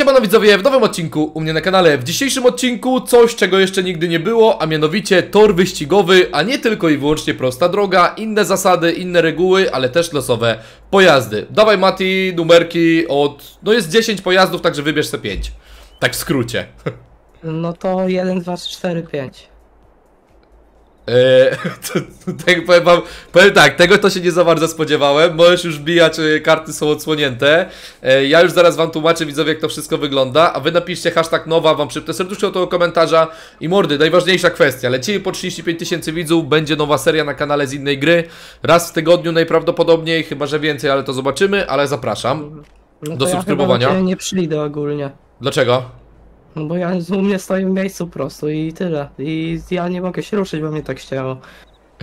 Siemano widzowie, w nowym odcinku u mnie na kanale. W dzisiejszym odcinku coś, czego jeszcze nigdy nie było, a mianowicie tor wyścigowy, a nie tylko i wyłącznie prosta droga, inne zasady, inne reguły, ale też losowe pojazdy. Dawaj Mati, numerki od... no jest 10 pojazdów, także wybierz sobie 5. Tak w skrócie. No to 1, 2, 3, 4, 5. Tak powiem tak, tego to się nie za bardzo spodziewałem. Możesz już bijać, karty są odsłonięte. Ja już zaraz wam tłumaczę, widzowie, jak to wszystko wygląda. A wy napiszcie hashtag nowa, wam przypnę serduszko do tego komentarza. I mordy, najważniejsza kwestia. Lecimy po 35 tysięcy widzów, będzie nowa seria na kanale z innej gry. Raz w tygodniu najprawdopodobniej, chyba że więcej, ale to zobaczymy. Ale zapraszam no do subskrybowania. Ja nie przyjdę ogólnie. Dlaczego? No bo ja u mnie stoję w miejscu po prostu i tyle. I ja nie mogę się ruszyć, bo mnie tak chciało.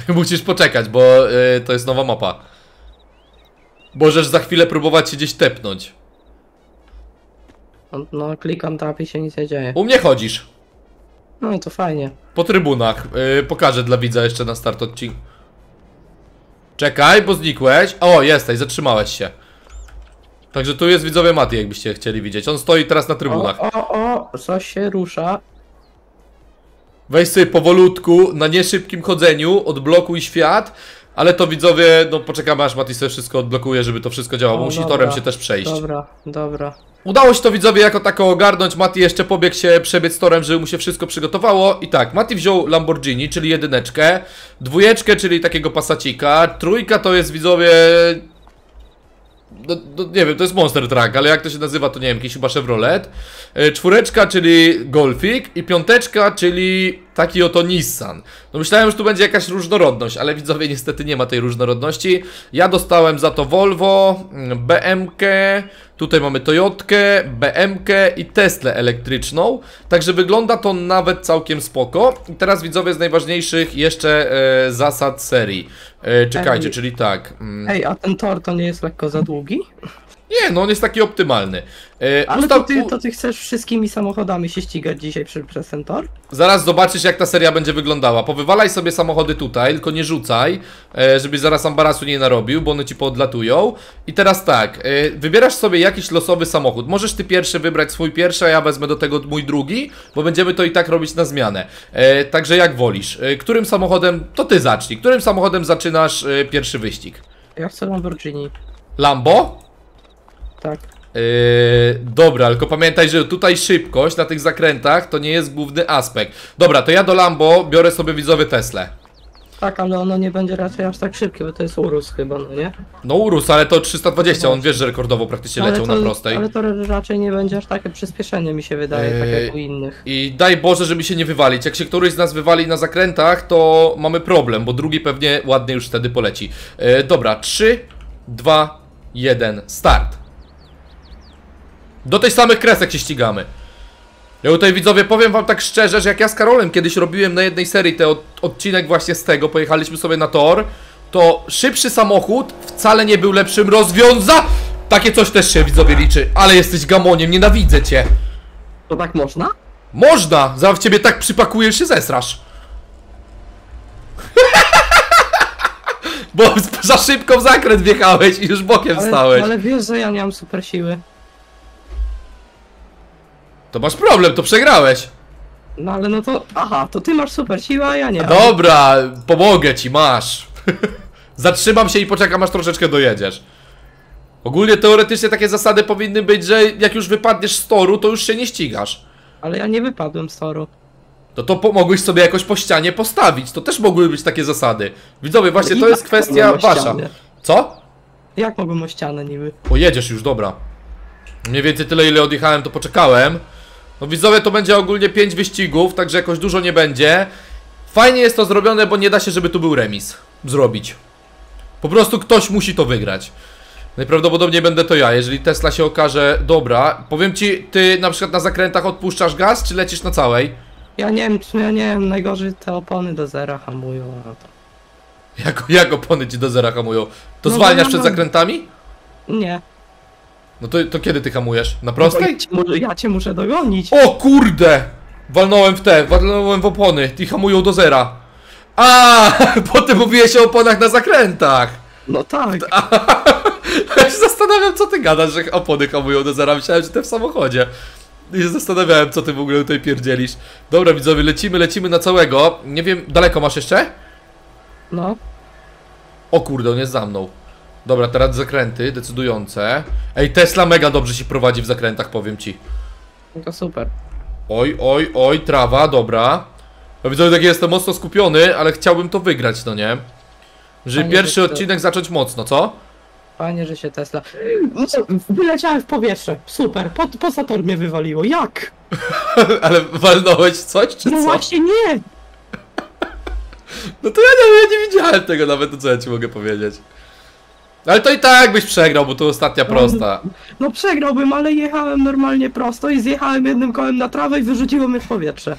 Musisz poczekać, bo to jest nowa mapa. Możesz za chwilę próbować się gdzieś tepnąć. No klikam tap i się nic nie dzieje. U mnie chodzisz. No i to fajnie. Po trybunach. Pokażę dla widza jeszcze na start odcinku. Czekaj, bo znikłeś. O, jesteś, zatrzymałeś się. Także tu jest widzowie Mati, jakbyście chcieli widzieć. On stoi teraz na trybunach. O, coś się rusza. Weź sobie powolutku, na nieszybkim chodzeniu, odblokuj świat. Ale to widzowie, no poczekamy aż Mati sobie wszystko odblokuje, żeby to wszystko działało. Musi torem się też przejść. Dobra. Udało się to widzowie jako tako ogarnąć. Mati jeszcze pobiegł się przebiec torem, żeby mu się wszystko przygotowało. I tak, Mati wziął Lamborghini, czyli jedyneczkę. Dwójeczkę, czyli takiego Passacika. Trójka to jest widzowie... No, nie wiem, to jest Monster Truck, ale jak to się nazywa, to nie wiem, jakiś chyba Chevrolet. Czwóreczka, czyli Golfik. I piąteczka, czyli taki oto Nissan. No myślałem, że tu będzie jakaś różnorodność, ale widzowie niestety nie ma tej różnorodności. Ja dostałem za to Volvo, BMK, tutaj mamy Toyotkę, BMK i Teslę elektryczną. Także wygląda to nawet całkiem spoko. I teraz widzowie z najważniejszych jeszcze zasad serii. Czekajcie, czyli tak. Ej, a ten tor to nie jest lekko za długi? Nie, no on jest taki optymalny. Ale to ty chcesz wszystkimi samochodami się ścigać dzisiaj przez ten tor? Zaraz zobaczysz, jak ta seria będzie wyglądała. Powywalaj sobie samochody tutaj, tylko nie rzucaj, żebyś zaraz ambarasu nie narobił, bo one ci podlatują. I teraz tak, wybierasz sobie jakiś losowy samochód. Możesz ty pierwszy wybrać swój pierwszy, a ja wezmę do tego mój drugi, bo będziemy to i tak robić na zmianę. Także jak wolisz. Którym samochodem, to ty zacznij. Którym samochodem zaczynasz pierwszy wyścig? Ja chcę Lamborghini. Lambo? Tak. Dobra, tylko pamiętaj, że tutaj szybkość na tych zakrętach to nie jest główny aspekt. Dobra, to ja do Lambo biorę sobie widzowie Teslę. Tak, ale ono nie będzie raczej aż tak szybkie, bo to jest Urus chyba, no nie? No Urus, ale to 320, on wiesz, że rekordowo praktycznie leciał na prostej. Ale to raczej nie będzie aż takie przyspieszenie, mi się wydaje, tak jak u innych. I daj Boże, żeby się nie wywalić. Jak się któryś z nas wywali na zakrętach, to mamy problem, bo drugi pewnie ładnie już wtedy poleci. Dobra, 3, 2, 1, start. Do tych samych kresek się ścigamy. Ja tutaj widzowie powiem wam tak szczerze, że jak ja z Karolem kiedyś robiłem na jednej serii ten odcinek właśnie z tego, pojechaliśmy sobie na tor, to szybszy samochód wcale nie był lepszym Takie coś też się widzowie liczy, ale jesteś gamoniem, nienawidzę cię. To tak można? Można, zaraz w ciebie tak przypakujesz, się zesrasz. Bo za szybko w zakręt wjechałeś i już bokiem stałeś. Ale wiesz, że ja nie mam super siły. To masz problem, to przegrałeś. No ale no to... aha, to ty masz super siłę, a ja nie. Dobra, pomogę ci, masz. Zatrzymam się i poczekam, aż troszeczkę dojedziesz. Ogólnie teoretycznie takie zasady powinny być, że jak już wypadniesz z toru, to już się nie ścigasz. Ale ja nie wypadłem z toru. No to pomogłeś sobie jakoś po ścianie postawić, to też mogły być takie zasady. Widzowie, właśnie to jest kwestia wasza. Co? Jak mogłem o ścianę niby? O, jedziesz już, dobra. Mniej więcej tyle, ile odjechałem, to poczekałem. No widzowie, to będzie ogólnie 5 wyścigów, także jakoś dużo nie będzie. Fajnie jest to zrobione, bo nie da się, żeby tu był remis zrobić. Po prostu ktoś musi to wygrać. Najprawdopodobniej będę to ja, jeżeli Tesla się okaże dobra. Powiem ci, ty na przykład na zakrętach odpuszczasz gaz, czy lecisz na całej? Ja nie wiem, najgorzej te opony do zera hamują. Jak opony ci do zera hamują? To no, zwalniasz przed zakrętami? Nie. No to kiedy ty hamujesz? Na prostej? Ja cię muszę dogonić. O kurde! Walnąłem w opony. Ty hamują do zera. A, bo ty mówiłeś o oponach na zakrętach. No tak. Ja się zastanawiam, co ty gadasz, że opony hamują do zera. Myślałem, że te w samochodzie. I się zastanawiałem, co ty w ogóle tutaj pierdzielisz. Dobra, widzowie, lecimy na całego. Nie wiem, daleko masz jeszcze? No. O kurde, on jest za mną. Dobra, teraz zakręty decydujące. Ej, Tesla mega dobrze się prowadzi w zakrętach, powiem ci. No to super. Oj, oj, oj, trawa, dobra. No widzowie, tak jestem mocno skupiony, ale chciałbym to wygrać, no nie? Żeby Panie, pierwszy odcinek zacząć mocno, co? Panie, że się Tesla... Wyleciałem w powietrze, super, po Saturn mnie wywaliło, jak? Ale walnąłeś coś, czy co? No właśnie nie! No to ja nie widziałem tego nawet, to co ja ci mogę powiedzieć. Ale to i tak byś przegrał, bo to ostatnia prosta. No przegrałbym, ale jechałem normalnie prosto i zjechałem jednym kołem na trawę i wyrzuciło mnie w powietrze.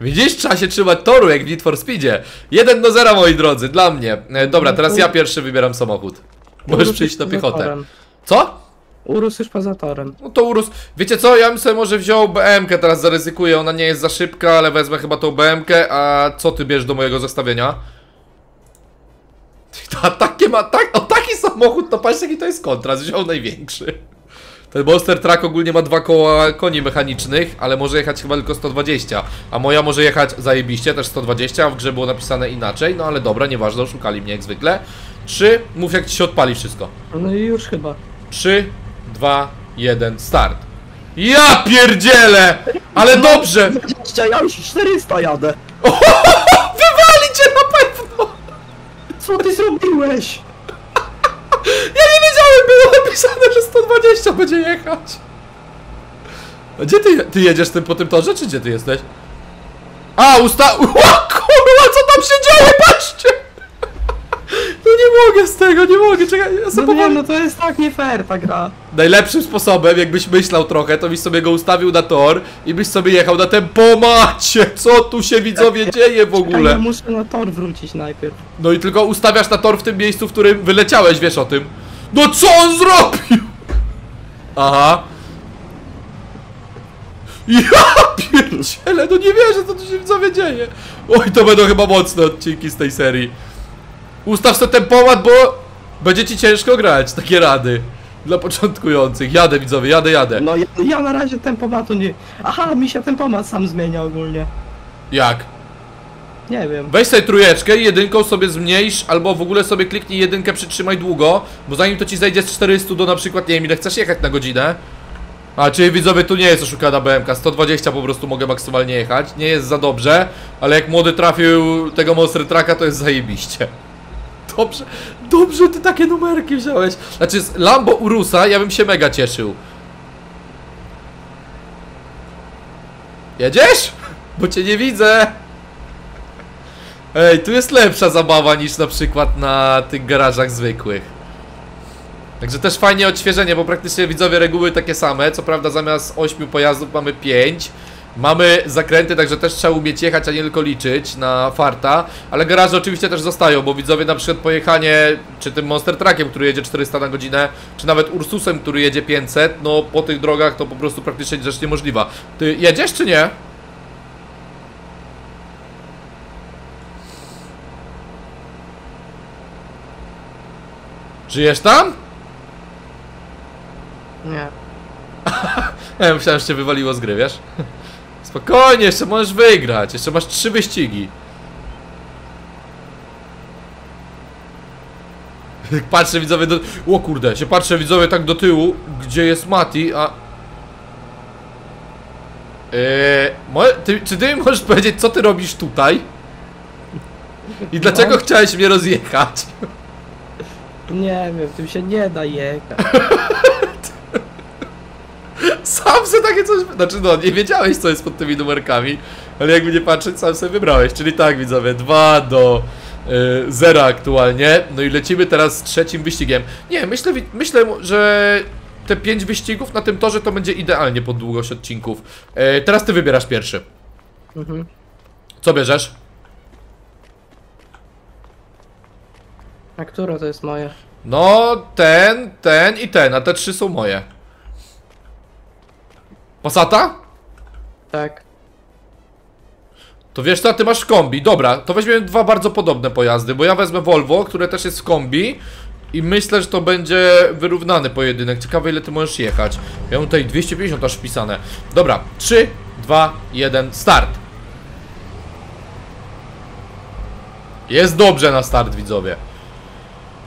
Widzisz? Trzeba się trzymać toru jak w Need for Speedzie. 1-0, moi drodzy, dla mnie. Dobra, teraz ja pierwszy wybieram samochód. Możesz przyjść na piechotę. Torem. Co? Urósł już poza torem. No to urósł. Wiecie co? Ja bym sobie może wziął BM-kę, teraz zaryzykuję. Ona nie jest za szybka, ale wezmę chyba tą BM-kę. A co ty bierzesz do mojego zestawienia? O taki samochód, to patrz jaki to jest kontrast, wziął największy. Ten Monster Truck ogólnie ma 2 koła koni mechanicznych, ale może jechać chyba tylko 120. A moja może jechać zajebiście, też 120, a w grze było napisane inaczej. No ale dobra, nieważne, oszukali mnie jak zwykle. 3, mów jak ci się odpali wszystko. No i już chyba 3, 2, 1, start. Ja pierdzielę! Ale dobrze! Ja już 400 jadę. Wywali cię na pewno! Co ty zrobiłeś? Ja nie wiedziałem, było napisane, że 120 będzie jechać. A gdzie ty jedziesz po tym torze, czy gdzie ty jesteś? A, O kurwa, co tam się dzieje, patrzcie! No nie mogę z tego, nie mogę, czekaj, ja sobie powiem. No to jest tak nie fair ta gra. Najlepszym sposobem, jakbyś myślał trochę, to byś sobie go ustawił na tor i byś sobie jechał na tempomacie. Co tu się, widzowie, dzieje w ogóle? Czekaj, ja muszę na tor wrócić najpierw. No i tylko ustawiasz na tor w tym miejscu, w którym wyleciałeś, wiesz o tym. No co on zrobił? Aha. Ja pierdziele, no nie wierzę, co tu się, widzowie, dzieje. Oj, to będą chyba mocne odcinki z tej serii. Ustaw sobie tempomat, bo będzie ci ciężko grać, takie rady dla początkujących. Jadę, widzowie, jadę. No ja na razie tempomatu nie... Aha, mi się tempomat sam zmienia ogólnie. Jak? Nie wiem. Weź sobie trójeczkę i jedynką sobie zmniejsz, albo w ogóle sobie kliknij jedynkę, przytrzymaj długo, bo zanim to ci zejdzie z 400 do na przykład, nie wiem ile chcesz jechać na godzinę. A, czyli widzowie, tu nie jest oszukana BMK, 120 po prostu mogę maksymalnie jechać, nie jest za dobrze, ale jak młody trafił tego Monster Trucka, to jest zajebiście. Dobrze, dobrze ty takie numerki wziąłeś. Znaczy z Lambo Urusa ja bym się mega cieszył. Jedziesz? Bo cię nie widzę. Ej, tu jest lepsza zabawa niż na przykład na tych garażach zwykłych. Także też fajnie odświeżenie, bo praktycznie, widzowie, reguły takie same. Co prawda zamiast 8 pojazdów mamy 5. Mamy zakręty, także też trzeba umieć jechać, a nie tylko liczyć na farta. Ale garaże oczywiście też zostają, bo widzowie, na przykład pojechanie czy tym Monster Truckiem, który jedzie 400 na godzinę, czy nawet Ursusem, który jedzie 500, no po tych drogach to po prostu praktycznie rzecz niemożliwa. Ty jedziesz czy nie? Żyjesz tam? Nie. Ja myślałem, że cię wywaliło z gry, wiesz? Spokojnie, jeszcze możesz wygrać, jeszcze masz 3 wyścigi. Patrzę, widzowie, do... O kurde, się patrzę, widzowie, tak do tyłu, gdzie jest Mati, a... Czy ty mi możesz powiedzieć, co ty robisz tutaj? I dlaczego chciałeś mnie rozjechać? Nie wiem, tym się nie da jechać. Sam sobie takie coś... Znaczy no, nie wiedziałeś, co jest pod tymi numerkami, ale jakby nie patrzeć, sam sobie wybrałeś. Czyli tak, widzowie, 2-0 aktualnie. No i lecimy teraz z 3. wyścigiem. Nie, myślę, że te 5 wyścigów na tym torze to będzie idealnie pod długość odcinków. Teraz ty wybierasz pierwszy. Mhm. Co bierzesz? A które to jest moje? No, ten i ten, a te 3 są moje. Passata? Tak. To wiesz co, ty masz kombi. Dobra, to weźmiemy 2 bardzo podobne pojazdy, bo ja wezmę Volvo, które też jest w kombi. I myślę, że to będzie wyrównany pojedynek. Ciekawe, ile ty możesz jechać. Ja mam tutaj 250 aż wpisane. Dobra, 3, 2, 1, start. Jest dobrze na start, widzowie.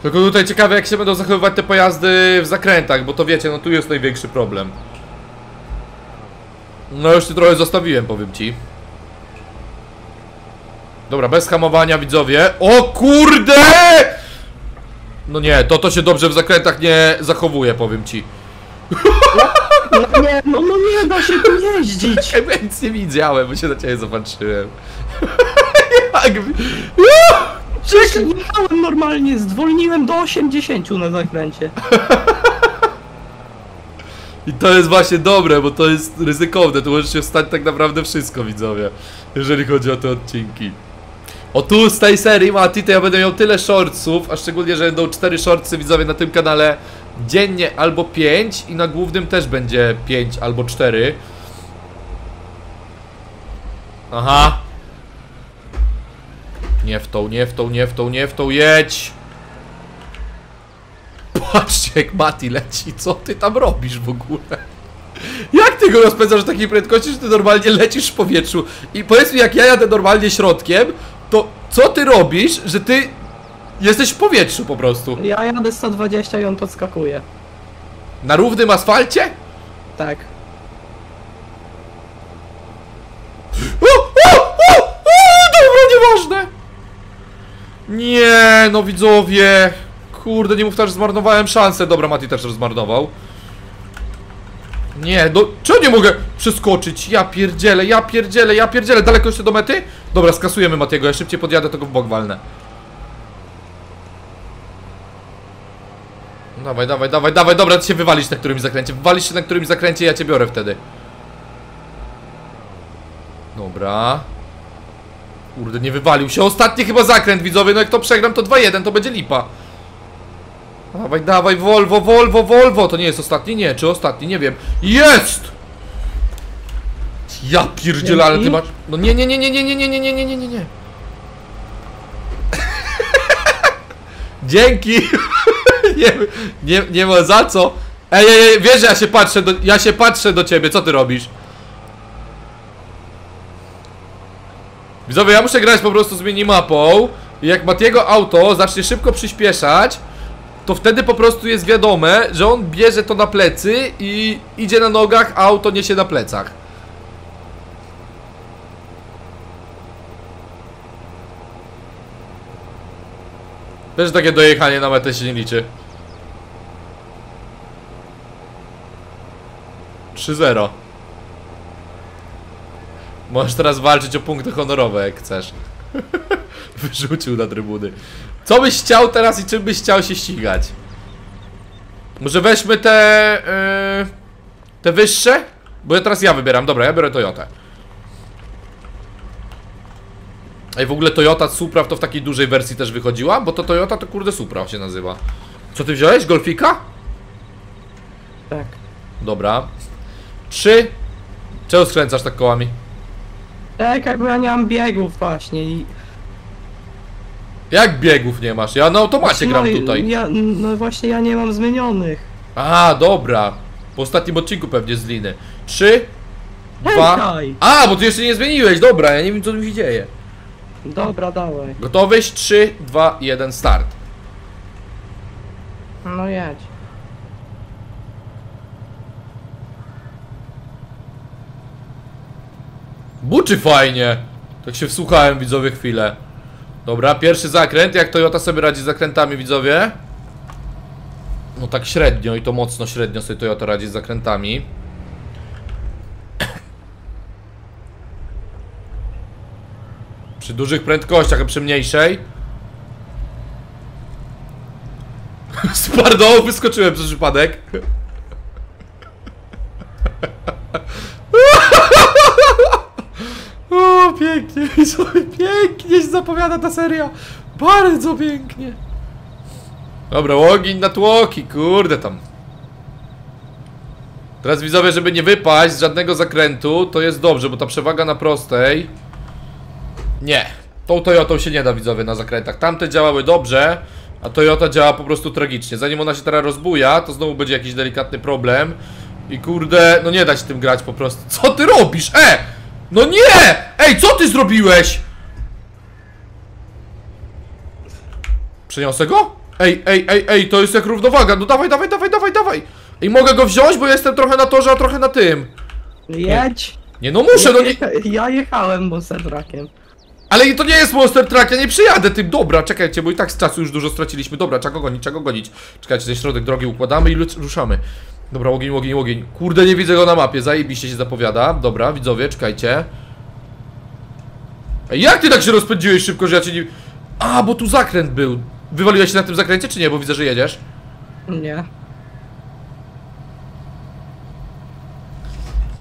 Tylko tutaj ciekawe, jak się będą zachowywać te pojazdy w zakrętach, bo to wiecie, no tu jest największy problem. No już się trochę zostawiłem, powiem ci. Dobra, bez hamowania, widzowie. O kurde! No nie, to się dobrze w zakrętach nie zachowuje, powiem ci. No nie da się tu jeździć. Ja nic nie widziałem, bo się na ciebie zobaczyłem. Jak... Przejechałem normalnie, zwolniłem do 80 na zakręcie. I to jest właśnie dobre, bo to jest ryzykowne. Tu możesz się wstać tak naprawdę wszystko, widzowie, jeżeli chodzi o te odcinki. O tu z tej serii, Mati, to ja będę miał tyle shortsów, a szczególnie, że będą 4 shortsy, widzowie, na tym kanale dziennie albo 5 i na głównym też będzie 5 albo 4. Aha. Nie w tą, nie w tą, nie w tą, nie w tą, jedź! Patrzcie, jak Mati leci, co ty tam robisz w ogóle? Jak ty go rozpędzasz w takiej prędkości, że ty normalnie lecisz w powietrzu? I powiedz mi, jak ja jadę normalnie środkiem, to co ty robisz, że ty jesteś w powietrzu po prostu? Ja jadę 120 i on podskakuje. Na równym asfalcie? Tak. Dobra, nieważne! Nie, no widzowie... Kurde, nie mów też, zmarnowałem szansę. Dobra, Mati też zmarnował. Nie, no, czemu nie mogę przeskoczyć? Ja pierdzielę. Daleko jeszcze do mety? Dobra, skasujemy Matiego, ja szybciej podjadę, tego w bok walnę. Dawaj, dawaj, dawaj, dawaj, dobra, ty się wywalisz na którymś zakręcie. Wywalisz się na którymś zakręcie, ja cię biorę wtedy. Dobra. Kurde, nie wywalił się. Ostatni chyba zakręt, widzowie, no jak to przegram, to 2-1, to będzie lipa. Dawaj, dawaj, Volvo, Volvo, Volvo. To nie jest ostatni? Nie, czy ostatni? Nie wiem. Jest! Ja pierdzielę, ale ty masz... No nie. Dzięki! Nie ma za co. Ej, wiesz, że ja się patrzę do ciebie, co ty robisz? Widzowie, ja muszę grać po prostu z minimapą. Jak Matiego auto zacznie szybko przyspieszać, to wtedy po prostu jest wiadome, że on bierze to na plecy i idzie na nogach, a auto niesie na plecach. Też takie dojechanie na metę się nie liczy. 3-0. Możesz teraz walczyć o punkty honorowe, jak chcesz. Wyrzucił na trybuny. Co byś chciał teraz i czym byś chciał się ścigać? Może weźmy te... te wyższe? Bo ja teraz wybieram. Dobra, ja biorę Toyotę. Ej, w ogóle Toyota Supra to w takiej dużej wersji też wychodziła? Bo to Toyota to kurde Supra się nazywa. Co ty wziąłeś? Golfika? Tak. Dobra. 3. Czemu skręcasz tak kołami? Tak, bo ja nie mam biegów właśnie i... Jak biegów nie masz? Ja na automacie gram tutaj. No właśnie, ja nie mam zmienionych. A, dobra. Po ostatnim odcinku pewnie z liny. 3, 2... A, bo ty jeszcze nie zmieniłeś, dobra, ja nie wiem, co tu się dzieje. Dobra, dawaj. Gotowyś? 3, 2, 1, start. No jedź. Buczy fajnie. Tak się wsłuchałem, widzowie, chwilę. Dobra, pierwszy zakręt, jak Toyota sobie radzi z zakrętami, widzowie? No tak średnio i to mocno średnio sobie Toyota radzi z zakrętami. Przy dużych prędkościach, a przy mniejszej. Pardon, wyskoczyłem przez przypadek. O, pięknie, pięknie się zapowiada ta seria. Bardzo pięknie. Dobra, ogień na tłoki, kurde tam. Teraz widzowie, żeby nie wypaść z żadnego zakrętu, to jest dobrze, bo ta przewaga na prostej... Nie, tą Toyotą się nie da, widzowie, na zakrętach. Tamte działały dobrze, A Toyota działa po prostu tragicznie. Zanim ona się teraz rozbuja, to znowu będzie jakiś delikatny problem. I kurde, no nie da się tym grać po prostu. Co ty robisz? No nie! Ej, co ty zrobiłeś? Przeniosę go? Ej, to jest jak równowaga. No dawaj, dawaj. I mogę go wziąć, bo jestem trochę na torze, a trochę na tym. Jedź. Nie, no muszę, no nie... Ja jechałem Monster Truckiem. Ale to nie jest Monster Truck, ja nie przyjadę tym. Dobra, czekajcie, bo i tak z czasu już dużo straciliśmy. Dobra, trzeba go gonić. Czekajcie, ten środek drogi układamy i ruszamy. Dobra, ogień. Kurde, nie widzę go na mapie, zajebiście się zapowiada. Dobra, widzowie, czekajcie. Ej, jak ty tak się rozpędziłeś szybko, że ja cię nie... A, bo tu zakręt był. Wywaliłeś się na tym zakręcie, czy nie? Bo widzę, że jedziesz. Nie.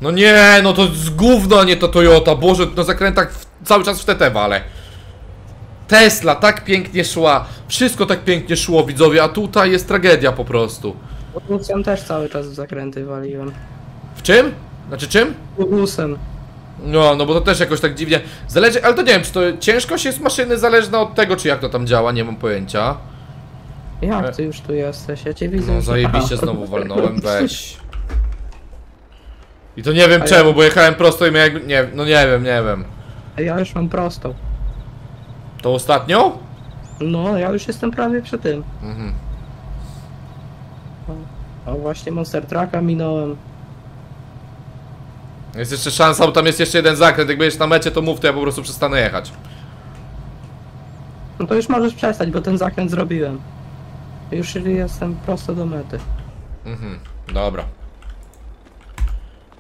No nie, no to z gówna, nie to Toyota, Boże, na zakrętach cały czas w TT wale. Tesla tak pięknie szła, wszystko tak pięknie szło, widzowie, a tutaj jest tragedia po prostu. Urusem też cały czas w zakręty waliłem. W czym? Znaczy czym? Urusem. No, no bo to też jakoś tak dziwnie, zależy, ale to nie wiem, czy to ciężkość jest maszyny zależna od tego, czy jak to tam działa, nie mam pojęcia. Jak ty już tu jesteś, ja cię widzę. No zajebiście znowu walnąłem, weź. I to nie wiem czemu, bo jechałem prosto i miałem jakby... Nie, no nie wiem. A ja już mam prostą. To ostatnią? No, ja już jestem prawie przy tym. Mhm. A właśnie Monster Trucka minąłem. Jest jeszcze szansa, bo tam jest jeszcze jeden zakręt. Jak będziesz na mecie, to mów, to ja po prostu przestanę jechać. No to już możesz przestać, bo ten zakręt zrobiłem. Już jestem prosto do mety. Mhm, dobra.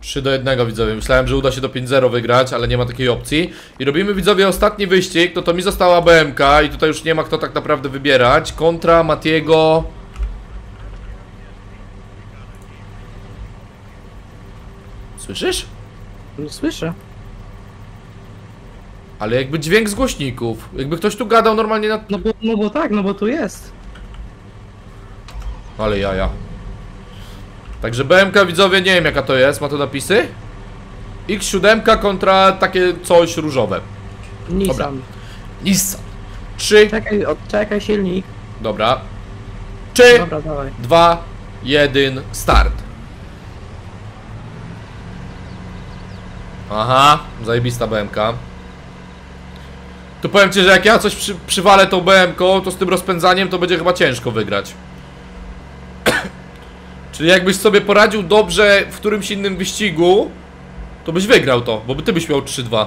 3-1, widzowie. Myślałem, że uda się do 5-0 wygrać, ale nie ma takiej opcji. I robimy, widzowie, ostatni wyścig. No to mi została BMK i tutaj już nie ma kto tak naprawdę wybierać. Kontra Matiego. Słyszysz? Nie słyszę. Ale jakby dźwięk z głośników. Jakby ktoś tu gadał normalnie na... No bo tak, no bo tu jest. Ale jaja. Także BMK, widzowie, nie wiem jaka to jest, ma to napisy? X7 kontra takie coś różowe. Nissan. Dobra. Nissan. 3. Czekaj, odczekaj silnik. Dobra. 3. Dobra, dawaj. 2. 1. Start. Aha, zajebista BMK. Tu powiem ci, że jak ja coś przywalę tą BMK, to z tym rozpędzaniem to będzie chyba ciężko wygrać. Czyli jakbyś sobie poradził dobrze w którymś innym wyścigu, to byś wygrał to, bo ty byś miał 3-2.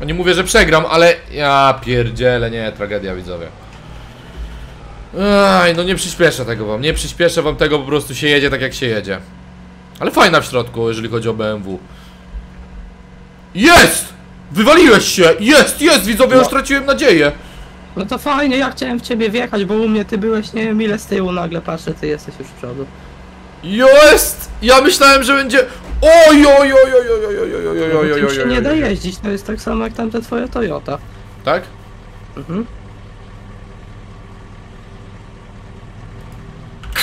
No nie mówię, że przegram, ale... Ja pierdzielę, nie, tragedia, widzowie. Aj, no nie przyspieszę tego wam, po prostu się jedzie tak jak się jedzie. Ale fajna w środku, jeżeli chodzi o BMW. Jest! Wywaliłeś się! Jest, widzowie, no. Już straciłem nadzieję. No to fajnie, ja chciałem w ciebie wjechać, bo u mnie ty byłeś nie wiem ile z tyłu, nagle patrzę, ty jesteś już z przodu. Jest! Ja myślałem, że będzie... Oj, no, się nie da jeździć, to jest tak samo jak tamte twoje Toyota. Tak? Mhm.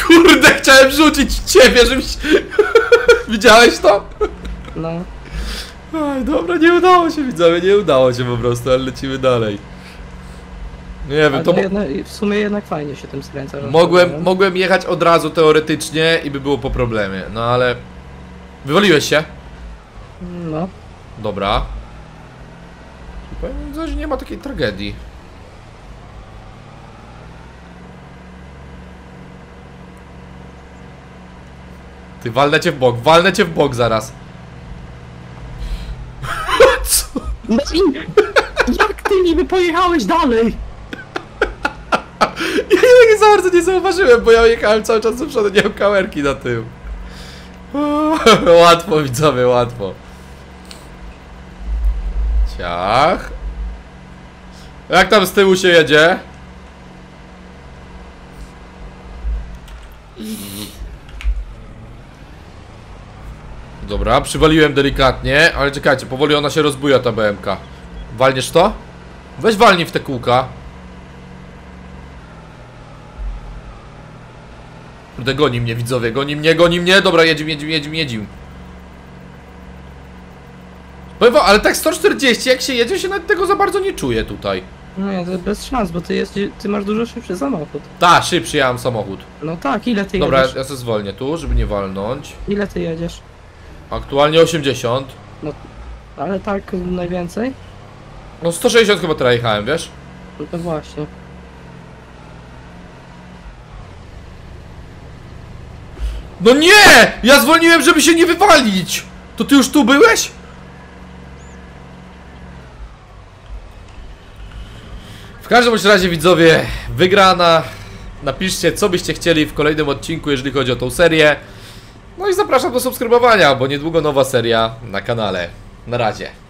Kurde, chciałem rzucić ciebie, żebyś... Widziałeś to? No. Aj, dobra, nie udało się, widzowie, nie udało się po prostu, ale lecimy dalej. Nie wiem, to w sumie jednak fajnie się tym skręca. Mogłem jechać od razu teoretycznie i by było po problemie, no ale... Wywaliłeś się? No. Dobra. Powiem wam, że nie ma takiej tragedii. Ty, walnę cię w bok zaraz. Co? Jak ty niby pojechałeś dalej? Ja nie za bardzo nie zauważyłem, bo ja jechałem cały czas do przodu, nie miałem kamerki na tył. Łatwo, widzowie, łatwo. Ciach. Jak tam z tyłu się jedzie? Dobra, przywaliłem delikatnie, ale czekajcie, powoli ona się rozbuja ta BMK. Walniesz to? Weź walnij w te kółka. Kurde, goni mnie, widzowie, goni mnie, dobra, jedzim. Powiem wam, ale tak 140, jak się jedzie, się nawet tego za bardzo nie czuję tutaj. No nie, to bez szans, bo ty masz dużo szybszy samochód. Tak, szybszy ja mam samochód. No tak, ile ty jedziesz? Dobra, ja sobie zwolnię tu, żeby nie walnąć. Ile ty jedziesz? Aktualnie 80. No, ale tak najwięcej? No 160 chyba teraz jechałem, wiesz? No to właśnie. No nie! Ja zwolniłem, żeby się nie wywalić! To ty już tu byłeś? W każdym razie, widzowie, wygrana. Napiszcie, co byście chcieli w kolejnym odcinku, jeżeli chodzi o tą serię. No i zapraszam do subskrybowania, bo niedługo nowa seria na kanale. Na razie.